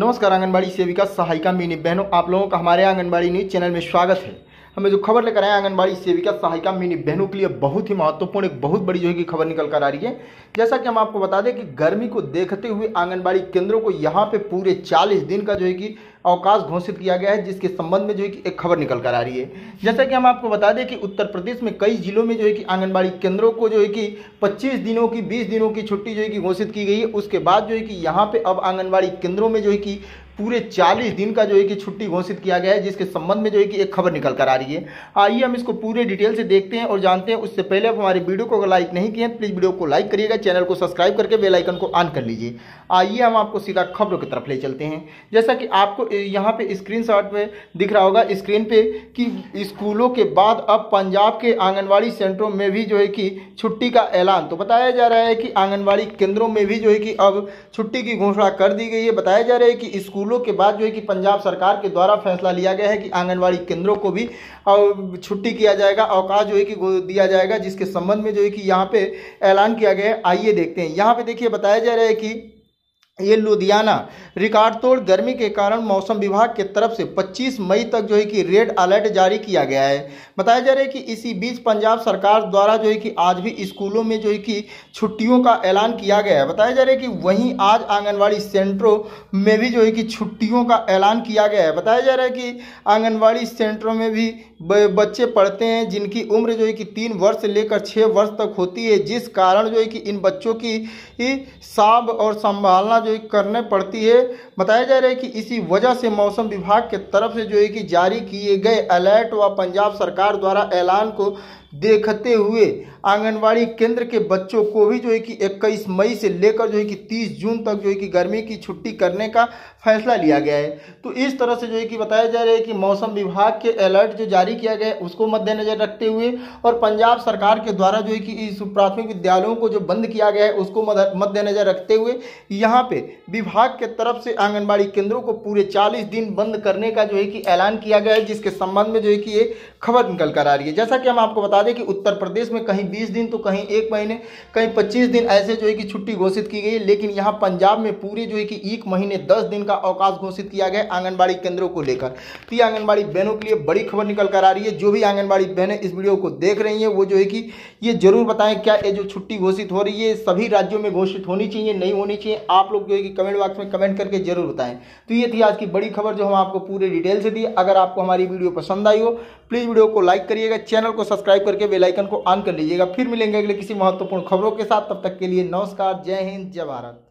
नमस्कार आंगनबाड़ी सेविका सहायिका मिनी बहनों, आप लोगों का हमारे आंगनबाड़ी न्यूज चैनल में स्वागत है। हमें जो खबर लेकर आए आंगनबाड़ी सेविका सहायिका मिनी बहनों के लिए बहुत ही महत्वपूर्ण, एक बहुत बड़ी जो है कि खबर निकल कर आ रही है। जैसा कि हम आपको बता दें कि गर्मी को देखते हुए आंगनबाड़ी केंद्रों को यहाँ पे पूरे 40 दिन का जो है कि अवकाश घोषित किया गया है, जिसके संबंध में जो है कि एक खबर निकल कर आ रही है। जैसा कि हम आपको बता दें कि उत्तर प्रदेश में कई जिलों में जो है कि आंगनबाड़ी केंद्रों को जो है कि 25 दिनों की 20 दिनों की छुट्टी जो है कि घोषित की गई है। उसके बाद जो है कि यहाँ पे अब आंगनबाड़ी केंद्रों में जो है कि पूरे 40 दिन का जो है कि छुट्टी घोषित किया गया है, जिसके संबंध में जो है कि एक खबर निकल कर आ रही है। आइए हम इसको पूरे डिटेल से देखते हैं और जानते हैं। उससे पहले आप हमारे वीडियो को लाइक नहीं किए हैं, प्लीज़ वीडियो को लाइक करिएगा, चैनल को सब्सक्राइब करके बेल आइकन को ऑन कर लीजिए। आइए हम आपको सीधा खबरों की तरफ ले चलते हैं। जैसा कि आपको यहाँ पे स्क्रीनशॉट में दिख रहा होगा स्क्रीन पे कि स्कूलों के बाद अब पंजाब के आंगनवाड़ी सेंटरों में भी जो है कि छुट्टी का ऐलान। तो बताया जा रहा है कि आंगनवाड़ी केंद्रों में भी जो है कि अब छुट्टी की घोषणा कर दी गई है। बताया जा रहा है कि स्कूल के बाद जो है कि पंजाब सरकार के द्वारा फैसला लिया गया है कि आंगनवाड़ी केंद्रों को भी छुट्टी किया जाएगा, अवकाश जो है कि दिया जाएगा, जिसके संबंध में जो है कि यहां पे ऐलान किया गया है। आइए देखते हैं। यहां पे देखिए बताया जा रहा है कि ये लुधियाना रिकॉर्ड तोड़ गर्मी के कारण मौसम विभाग के तरफ से 25 मई तक जो है कि रेड अलर्ट जारी किया गया है। बताया जा रहा है कि इसी बीच पंजाब सरकार द्वारा जो है कि आज भी स्कूलों में जो है कि छुट्टियों का ऐलान किया गया है। बताया जा रहा है कि वहीं आज आंगनवाड़ी सेंटरों में भी जो है कि छुट्टियों का ऐलान किया गया है। बताया जा रहा है कि आंगनवाड़ी सेंटरों में भी बच्चे पढ़ते हैं जिनकी उम्र जो है कि 3 वर्ष से लेकर 6 वर्ष तक होती है, जिस कारण जो है कि इन बच्चों की साँभ और संभालना करने पड़ती है। बताया जा रहा है कि इसी वजह से मौसम विभाग के तरफ से जो है कि जारी किए गए अलर्ट व पंजाब सरकार द्वारा ऐलान को देखते हुए आंगनवाड़ी केंद्र के बच्चों को भी जो है कि 21 मई से लेकर जो है कि 30 जून तक जो है कि गर्मी की छुट्टी करने का फैसला लिया गया है। तो इस तरह से जो है कि बताया जा रहा है कि मौसम विभाग के अलर्ट जो जारी किया गया है उसको मद्देनजर रखते हुए और पंजाब सरकार के द्वारा जो है कि इस प्राथमिक विद्यालयों को जो बंद किया गया है उसको मद्देनजर रखते हुए यहाँ पे विभाग के तरफ से आंगनबाड़ी केंद्रों को पूरे 40 दिन बंद करने का जो है कि ऐलान किया गया है, जिसके संबंध में जो है कि ये खबर निकल कर आ रही है। जैसा कि हम आपको बता दें कि उत्तर प्रदेश में कहीं 20 दिन तो कहीं 1 महीने, कहीं 25 दिन ऐसे जो है कि छुट्टी घोषित की गई है, लेकिन यहाँ पंजाब में पूरे जो है कि 1 महीने 10 दिन का अवकाश घोषित किया गया आंगनबाड़ी केंद्रों को लेकर। तो ये आंगनबाड़ी बहनों के लिए बड़ी खबर निकल कर आ रही है। जो भी आंगनबाड़ी बहनें इस वीडियो को देख रही हैं वो जो है कि ये जरूर बताएं, क्या ये जो छुट्टी घोषित हो रही है सभी राज्यों में घोषित होनी चाहिए, नहीं होनी चाहिए? आप लोग जो है कि कमेंट बॉक्स में कमेंट करके जरूर बताएं। तो ये थी आज की बड़ी खबर जो हम आपको पूरे डिटेल से दी। अगर आपको हमारी वीडियो पसंद आई हो प्लीज़ वीडियो को लाइक करिएगा, चैनल को सब्सक्राइब करके बेल आइकन को ऑन कर लीजिएगा। फिर मिलेंगे अगले किसी महत्वपूर्ण खबरों के साथ। तब तक के लिए नमस्कार, जय हिंद, जय भारत।